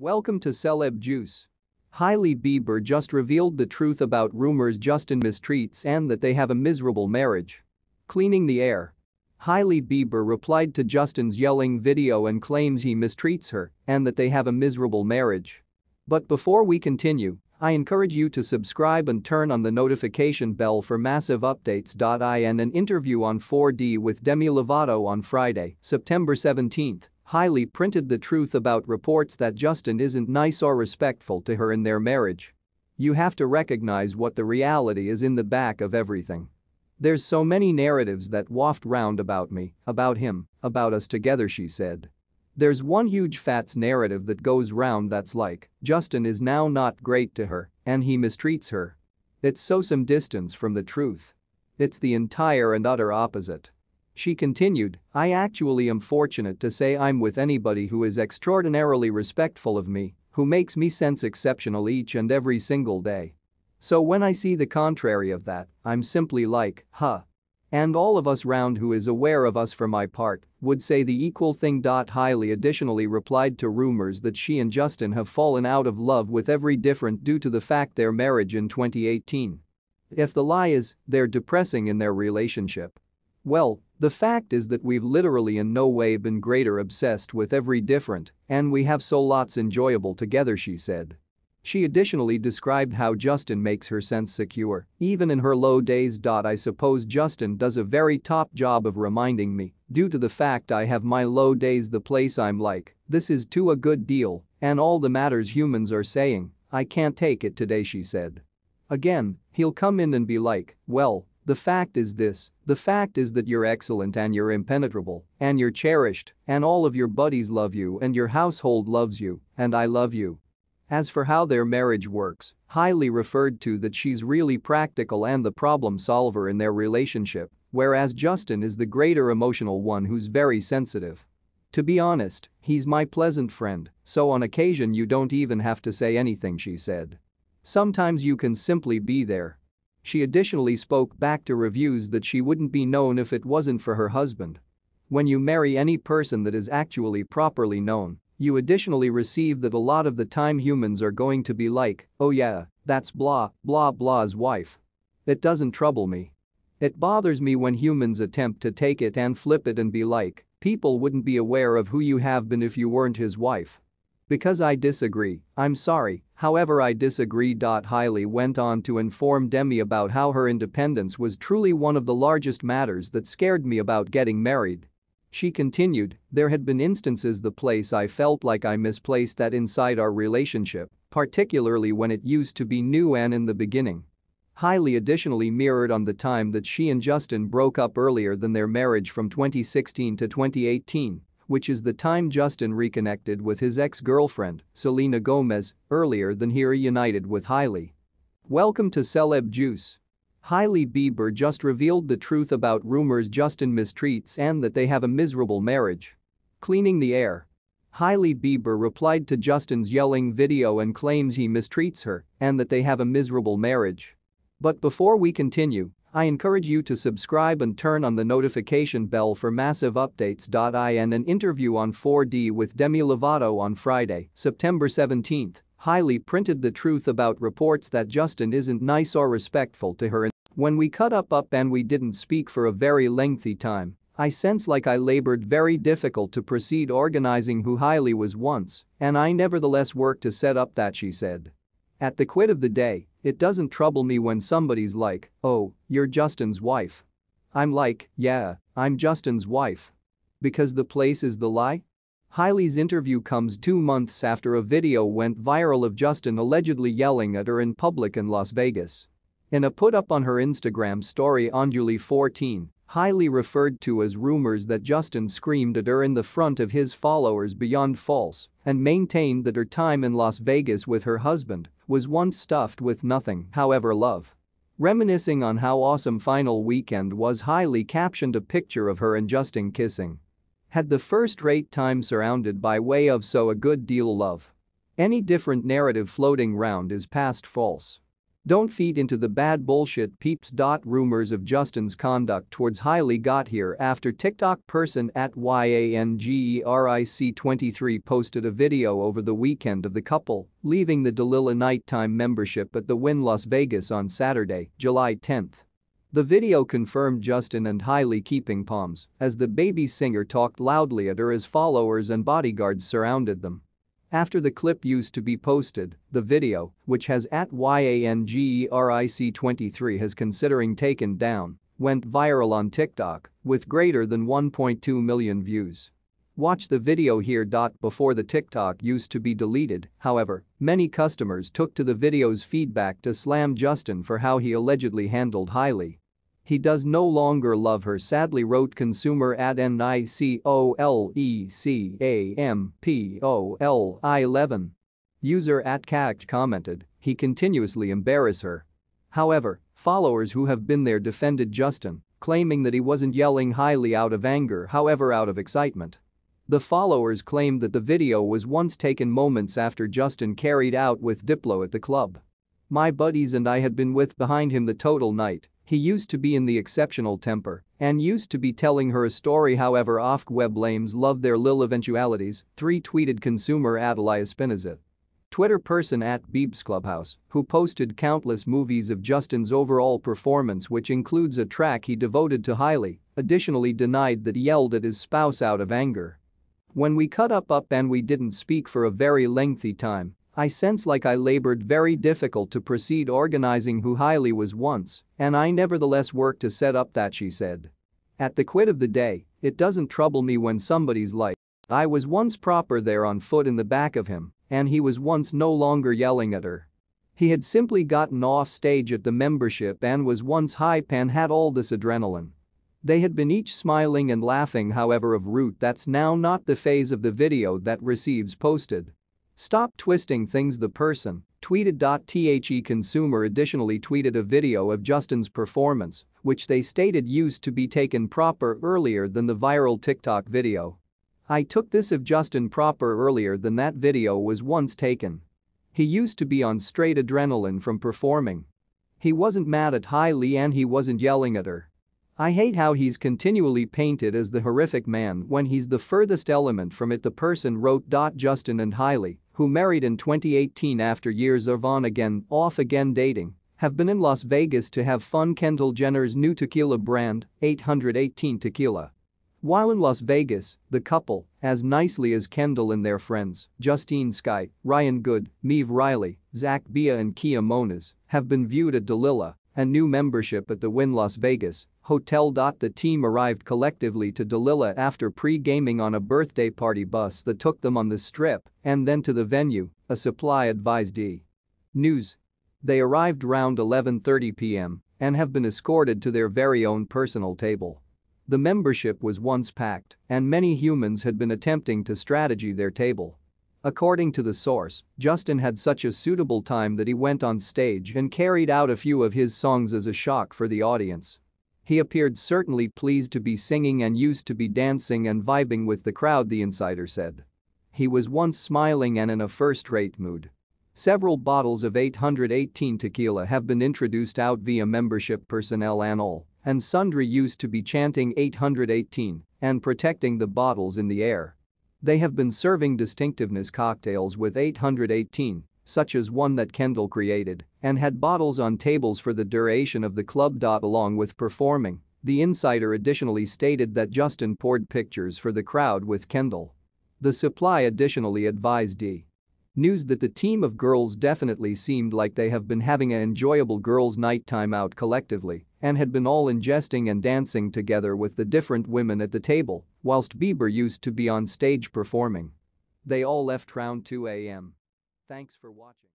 Welcome to Celeb Juice. Hailey Bieber just revealed the truth about rumors Justin mistreats and that they have a miserable marriage. Cleaning the air. Hailey Bieber replied to Justin's yelling video and claims he mistreats her and that they have a miserable marriage. But before we continue, I encourage you to subscribe and turn on the notification bell for massive updates. I and an interview on 4D with Demi Lovato on Friday, September 17. Hailey printed the truth about reports that Justin isn't nice or respectful to her in their marriage. You have to recognize what the reality is in the back of everything. There's so many narratives that waft round about me, about him, about us together, she said. There's one huge fats narrative that goes round that's like, Justin is now not great to her and he mistreats her. It's so some distance from the truth. It's the entire and utter opposite. She continued, I actually am fortunate to say I'm with anybody who is extraordinarily respectful of me, who makes me sense exceptional each and every single day. So when I see the contrary of that, I'm simply like, huh. And all of us round who is aware of us for my part would say the equal thing. Hailey additionally replied to rumors that she and Justin have fallen out of love with every different due to the fact their marriage in 2018. If the lie is, they're depressing in their relationship. Well, the fact is that we've literally in no way been greater obsessed with every different, and we have so lots enjoyable together, she said. She additionally described how Justin makes her sense secure, even in her low days. I suppose Justin does a very top job of reminding me, due to the fact I have my low days, the place I'm like, this is too a good deal, and all the matters humans are saying, I can't take it today, she said. Again, he'll come in and be like, well, the fact is this, the fact is that you're excellent and you're impenetrable and you're cherished and all of your buddies love you and your household loves you and I love you. As for how their marriage works, Hailey referred to that she's really practical and the problem solver in their relationship, whereas Justin is the greater emotional one who's very sensitive. To be honest, he's my pleasant friend, so on occasion you don't even have to say anything, she said. Sometimes you can simply be there. She additionally spoke back to reviews that she wouldn't be known if it wasn't for her husband. When you marry any person that is actually properly known, you additionally receive that a lot of the time humans are going to be like, oh yeah, that's blah, blah, blah's wife. It doesn't trouble me. It bothers me when humans attempt to take it and flip it and be like, people wouldn't be aware of who you have been if you weren't his wife. Because I disagree, I'm sorry, however I disagree. Hailey went on to inform Demi about how her independence was truly one of the largest matters that scared me about getting married. She continued, there had been instances the place I felt like I misplaced that inside our relationship, particularly when it used to be new and in the beginning. Hailey additionally mirrored on the time that she and Justin broke up earlier than their marriage from 2016 to 2018. Which is the time Justin reconnected with his ex-girlfriend, Selena Gomez, earlier than he reunited with Hailey. Welcome to Celeb Juice. Hailey Bieber just revealed the truth about rumors Justin mistreats and that they have a miserable marriage. Cleaning the air. Hailey Bieber replied to Justin's yelling video and claims he mistreats her and that they have a miserable marriage. But before we continue, I encourage you to subscribe and turn on the notification bell for massive updates. I and an interview on 4D with Demi Lovato on Friday, September 17, Hailey printed the truth about reports that Justin isn't nice or respectful to her. When we cut up and we didn't speak for a very lengthy time, I sense like I labored very difficult to proceed organizing who Hailey was once, and I nevertheless worked to set up that, she said. At the quid of the day, it doesn't trouble me when somebody's like, oh, you're Justin's wife. I'm like, yeah, I'm Justin's wife. Because the place is the lie? Hailey's interview comes 2 months after a video went viral of Justin allegedly yelling at her in public in Las Vegas. In a put up on her Instagram story on July 14, Hailey referred to as rumors that Justin screamed at her in the front of his followers beyond false and maintained that her time in Las Vegas with her husband was once stuffed with nothing, however love. Reminiscing on how awesome final weekend was, Hailey captioned a picture of her and Justin kissing. Had the first-rate time surrounded by way of so a good deal love. Any different narrative floating round is past false. Don't feed into the bad bullshit peeps. Rumors of Justin's conduct towards Hailey got here after TikTok person at @YANGERIC23 posted a video over the weekend of the couple leaving the Delilah nighttime membership at the Wynn Las Vegas on Saturday, July 10. The video confirmed Justin and Hailey keeping palms as the baby singer talked loudly at her as followers and bodyguards surrounded them. After the clip used to be posted, the video, which has @YANGERIC23 has considering taken down, went viral on TikTok with greater than 1.2 million views. Watch the video here. Before the TikTok used to be deleted, however, many customers took to the video's feedback to slam Justin for how he allegedly handled Hailey. "He does no longer love her," sadly wrote consumer at NICOLECAMPOLI11. User at CACT commented, "He continuously embarrass her." However, followers who have been there defended Justin, claiming that he wasn't yelling Hailey out of anger, however out of excitement. The followers claimed that the video was once taken moments after Justin carried out with Diplo at the club. "My buddies and I had been with behind him the total night. He used to be in the exceptional temper and used to be telling her a story." However, off-web lames love their lil eventualities, 3 tweeted consumer at @EliaSpinoza. Twitter person at @BeebsClubhouse, who posted countless movies of Justin's overall performance, which includes a track he devoted to Hailey, additionally denied that he yelled at his spouse out of anger. "When we cut up and we didn't speak for a very lengthy time, I sense like I labored very difficult to proceed organizing who Hailey was once, and I nevertheless worked to set up that," she said. "At the quid of the day, it doesn't trouble me when somebody's like, I was once proper there on foot in the back of him, and he was once no longer yelling at her. He had simply gotten off stage at the membership and was once hype and had all this adrenaline. They had been each smiling and laughing." However, of root that's now not the phase of the video that receives posted. "Stop twisting things," the person tweeted. The consumer additionally tweeted a video of Justin's performance, which they stated used to be taken proper earlier than the viral TikTok video. "I took this of Justin proper earlier than that video was once taken. He used to be on straight adrenaline from performing. He wasn't mad at Hailey and he wasn't yelling at her. I hate how he's continually painted as the horrific man when he's the furthest element from it," the person wrote. Justin and Hailey, who married in 2018 after years of on-again, off-again dating, have been in Las Vegas to have fun. Kendall Jenner's new tequila brand, 818 tequila. While in Las Vegas, the couple, as nicely as Kendall and their friends, Justine Skye, Ryan Good, Maeve Riley, Zach Bia and Kia Monas, have been viewed at Delilah, a new membership at the Wynn Las Vegas Hotel. The team arrived collectively to Delilah after pre-gaming on a birthday party bus that took them on the strip and then to the venue, a supply advised E! News. They arrived around 11:30 p.m. and have been escorted to their very own personal table. The membership was once packed and many humans had been attempting to strategy their table. According to the source, Justin had such a suitable time that he went on stage and carried out a few of his songs as a shock for the audience. He appeared certainly pleased to be singing and used to be dancing and vibing with the crowd, the insider said. He was once smiling and in a first-rate mood. Several bottles of 818 tequila have been introduced out via membership personnel and all, and sundry used to be chanting 818 and protecting the bottles in the air. They have been serving distinctiveness cocktails with 818, such as one that Kendall created, and had bottles on tables for the duration of the club. Along with performing, the insider additionally stated that Justin poured pictures for the crowd with Kendall. The supply additionally advised E! News that the team of girls definitely seemed like they have been having an enjoyable girls' night time out collectively and had been all ingesting and dancing together with the different women at the table, whilst Bieber used to be on stage performing. They all left around 2 a.m. Thanks for watching.